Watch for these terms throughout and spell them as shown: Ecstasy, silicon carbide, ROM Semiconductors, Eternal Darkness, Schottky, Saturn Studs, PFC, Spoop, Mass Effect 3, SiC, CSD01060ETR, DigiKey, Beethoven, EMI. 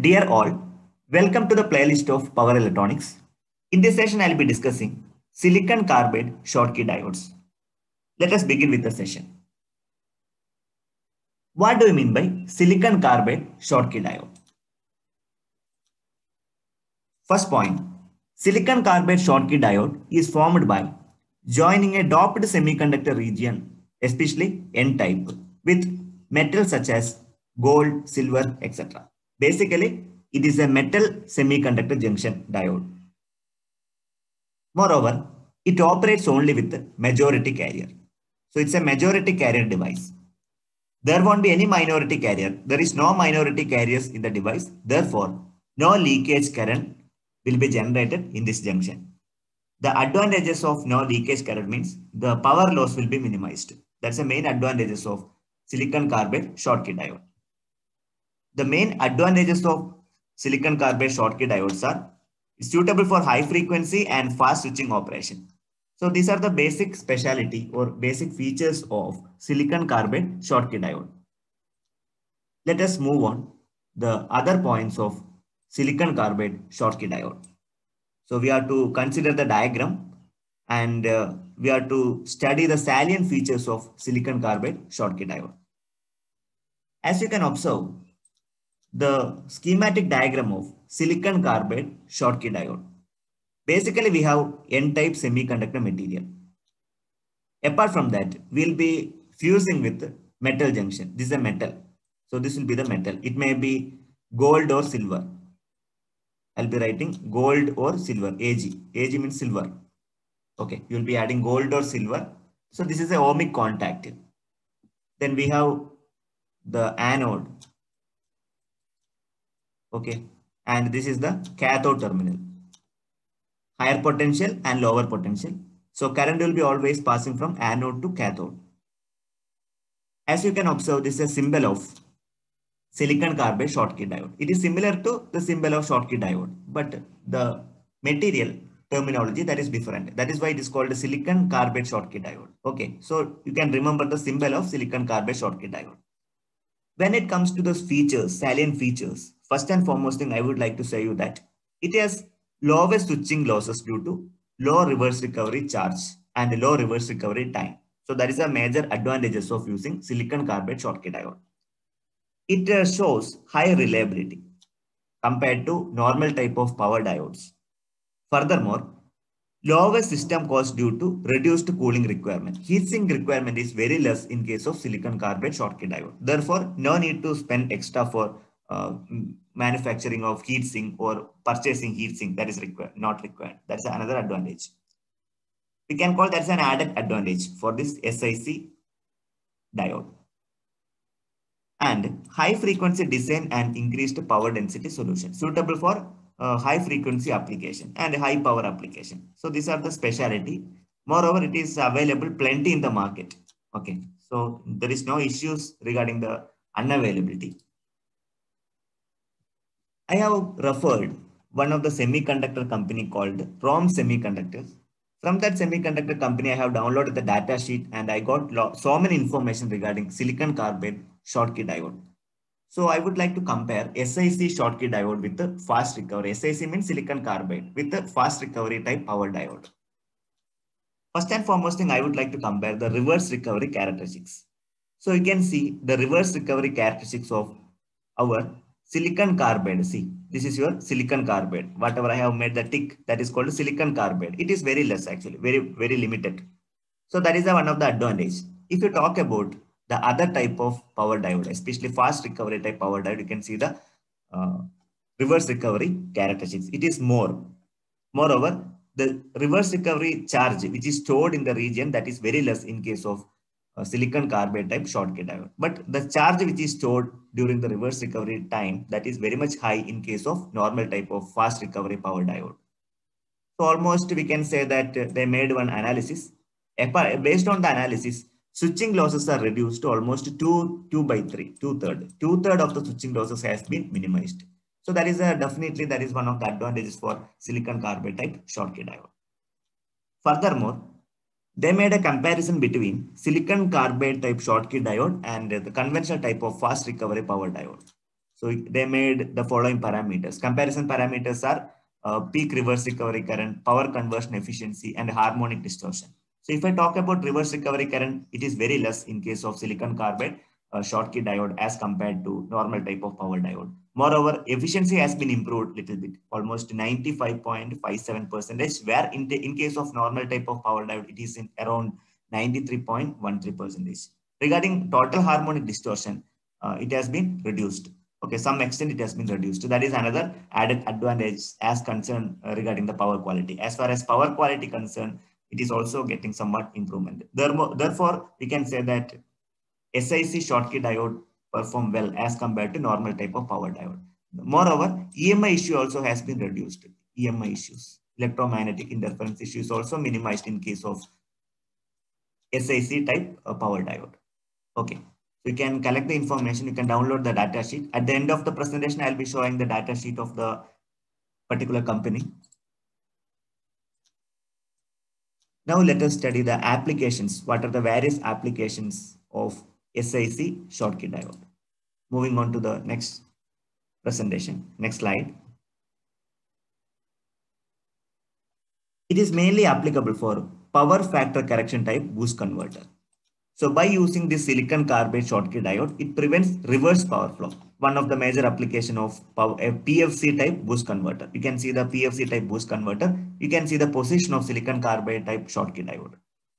Dear all, welcome to the playlist of Power Electronics. In this session, I'll be discussing silicon carbide Schottky diodes. Let us begin with the session. What do we mean by silicon carbide Schottky diode? First point, silicon carbide Schottky diode is formed by joining a doped semiconductor region, especially N-type, with metals such as gold, silver, etc. Basically, it is a metal semiconductor junction diode. Moreover, it operates only with the majority carrier. So it's a majority carrier device. There won't be any minority carrier. There is no minority carriers in the device. Therefore, no leakage current will be generated in this junction. The advantages of no leakage current means the power loss will be minimized. That's the main advantages of silicon carbide Schottky diode. The main advantages of silicon carbide Schottky diodes are suitable for high frequency and fast switching operation. So these are the basic speciality or basic features of silicon carbide Schottky diode. Let us move on the other points of silicon carbide Schottky diode. So we are to consider the diagram and we are to study the salient features of silicon carbide Schottky diode. As you can observe, the schematic diagram of silicon carbide Schottky diode. Basically, we have N-type semiconductor material. Apart from that, we'll be fusing with metal junction. This is a metal. So this will be the metal. It may be gold or silver. I'll be writing gold or silver, Ag. Ag means silver. Okay, you'll be adding gold or silver. So this is a ohmic contact. Then we have the anode. Okay, and this is the cathode terminal. Higher potential and lower potential. So current will be always passing from anode to cathode. As you can observe, this is a symbol of silicon carbide Schottky diode. It is similar to the symbol of Schottky diode, but the material terminology that is different. That is why it is called silicon carbide Schottky diode. Okay, so you can remember the symbol of silicon carbide Schottky diode. When it comes to those features, salient features, first and foremost thing I would like to say you that it has lowest switching losses due to low reverse recovery charge and low reverse recovery time. So that is a major advantages of using silicon carbide Schottky diode. It shows high reliability compared to normal type of power diodes. Furthermore, lowest system cost due to reduced cooling requirement. Heat sink requirement is very less in case of silicon carbide Schottky diode. Therefore, no need to spend extra for manufacturing of heat sink or purchasing heat sink. That is not required. That's another advantage. We can call that's an added advantage for this SiC diode. And high frequency design and increased power density solution suitable for high frequency application and high power application. So these are the speciality. Moreover, it is available plenty in the market. Okay, so there is no issues regarding the unavailability. I have referred one of the semiconductor company called ROM Semiconductors. From that semiconductor company, I have downloaded the data sheet and I got so many information regarding silicon carbide Schottky diode. So I would like to compare SiC Schottky diode with the fast recovery. SiC means silicon carbide with the fast recovery type power diode. First and foremost thing, I would like to compare the reverse recovery characteristics. So you can see the reverse recovery characteristics of our silicon carbide. See, this is your silicon carbide. Whatever I have made the tick, that is called silicon carbide. It is very less actually, very limited. So that is one of the advantage. If you talk about the other type of power diode, especially fast recovery type power diode, you can see the reverse recovery characteristics. It is more. Moreover, the reverse recovery charge, which is stored in the region, that is very less in case of silicon carbide type Schottky diode. But the charge which is stored during the reverse recovery time, that is very much high in case of normal type of fast recovery power diode. So almost we can say that they made one analysis. Based on the analysis, switching losses are reduced to almost two-thirds of the switching losses has been minimized. So that is definitely that is one of the advantages for silicon carbide type Schottky diode. Furthermore, they made a comparison between silicon carbide type Schottky diode and the conventional type of fast recovery power diode. So they made the following parameters. Comparison parameters are peak reverse recovery current, power conversion efficiency, and harmonic distortion. So if I talk about reverse recovery current, it is very less in case of silicon carbide Schottky diode as compared to normal type of power diode. Moreover, efficiency has been improved little bit, almost 95.57%, where in case of normal type of power diode, it is in around 93.13%. Regarding total harmonic distortion, it has been reduced. Okay, some extent it has been reduced. So that is another added advantage as concerned regarding the power quality. As far as power quality concerned, it is also getting somewhat improvement. Therefore, we can say that SiC Schottky diode perform well as compared to normal type of power diode. Moreover, EMI issue also has been reduced. EMI issues, electromagnetic interference issue, is also minimized in case of SiC type power diode. Okay, you can collect the information. You can download the data sheet. At the end of the presentation, I'll be showing the data sheet of the particular company. Now let us study the applications. What are the various applications of SiC Schottky diode? Moving on to the next presentation. Next slide. It is mainly applicable for power factor correction type boost converter. So by using this silicon carbide Schottky diode, it prevents reverse power flow. One of the major application of power, a PFC type boost converter. You can see the PFC type boost converter. You can see the position of silicon carbide type Schottky diode.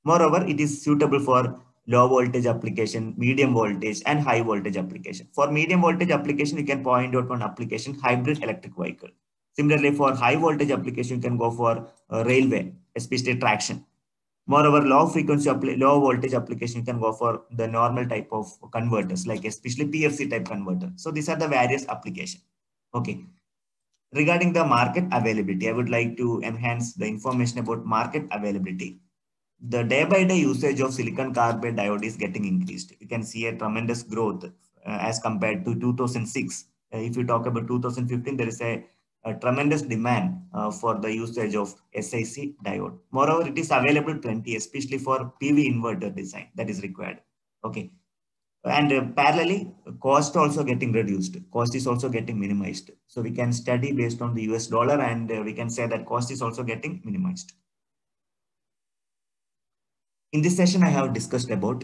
Moreover, it is suitable for low voltage application, medium voltage, and high voltage application. For medium voltage application, you can point out one application, hybrid electric vehicle. Similarly, for high voltage application, you can go for railway, especially traction. Moreover, low frequency, low voltage application, you can go for the normal type of converters, like especially PFC type converter. So these are the various applications. Okay. Regarding the market availability, I would like to enhance the information about market availability. The day by day usage of silicon carbide diode is getting increased. You can see a tremendous growth as compared to 2006. If you talk about 2015, there is a tremendous demand for the usage of SiC diode. Moreover, it is available plenty, especially for PV inverter design that is required. Okay, and parallelly, cost also getting reduced. Cost is also getting minimized. So we can study based on the US dollar, and we can say that cost is also getting minimized. In this session, I have discussed about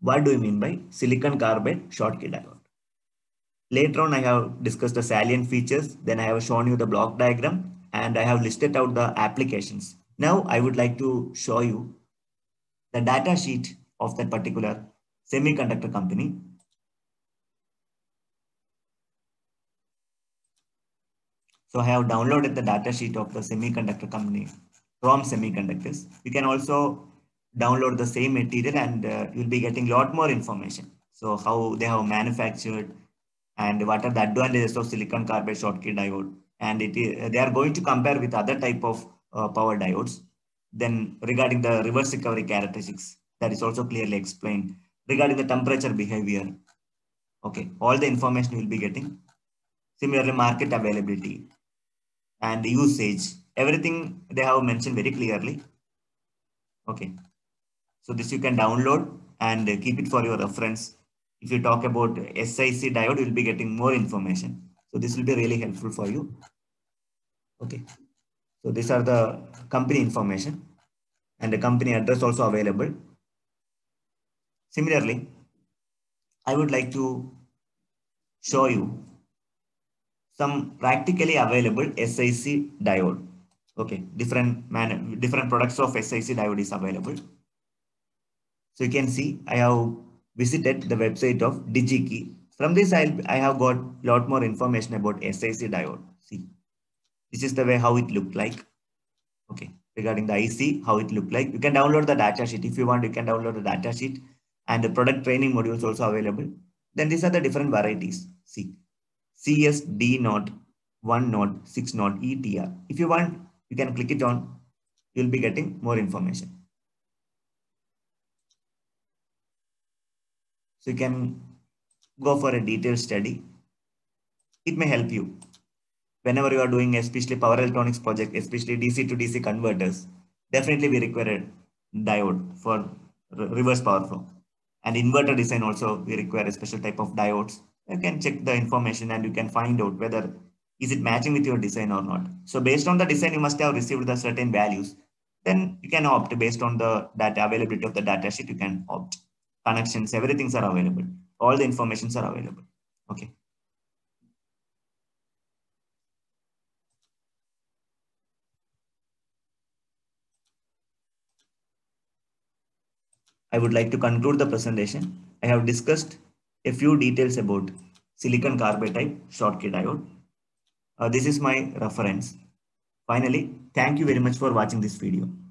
what do we mean by silicon carbide Schottky diode. Later on, I have discussed the salient features. Then I have shown you the block diagram, and I have listed out the applications. Now I would like to show you the data sheet of that particular semiconductor company. So I have downloaded the data sheet of the semiconductor company from Semiconductors. You can also download the same material, and you'll be getting a lot more information. So how they have manufactured, and what are the advantages of silicon carbide Schottky diode, and they are going to compare with other type of power diodes. Then regarding the reverse recovery characteristics, that is also clearly explained. Regarding the temperature behavior, okay, all the information you will be getting. Similarly, market availability and usage, everything they have mentioned very clearly. Okay, so this you can download and keep it for your reference. If you talk about SiC diode, you'll be getting more information. So this will be really helpful for you. Okay. So these are the company information, and the company address also available. Similarly, I would like to show you some practically available SiC diode. Okay, different products of SiC diode is available. So you can see I have visited the website of DigiKey. From this, I have got a lot more information about SiC diode. See, this is the way how it looked like. Okay, regarding the IC, how it looked like. You can download the data sheet. If you want, you can download the data sheet, and the product training modules also available. Then these are the different varieties. See, CSD01060ETR. If you want, you can click it on. You'll be getting more information. So you can go for a detailed study. It may help you whenever you are doing especially power electronics project, especially DC to DC converters. Definitely we require a diode for reverse power flow, and inverter design also we require a special type of diodes. you can check the information and you can find out whether is it matching with your design or not. So based on the design, you must have received the certain values. Then you can opt based on the data availability of the data sheet. You can opt connections, everything's are available. All the informations are available. Okay. I would like to conclude the presentation. I have discussed a few details about silicon carbide type Schottky diode. This is my reference. Finally, thank you very much for watching this video.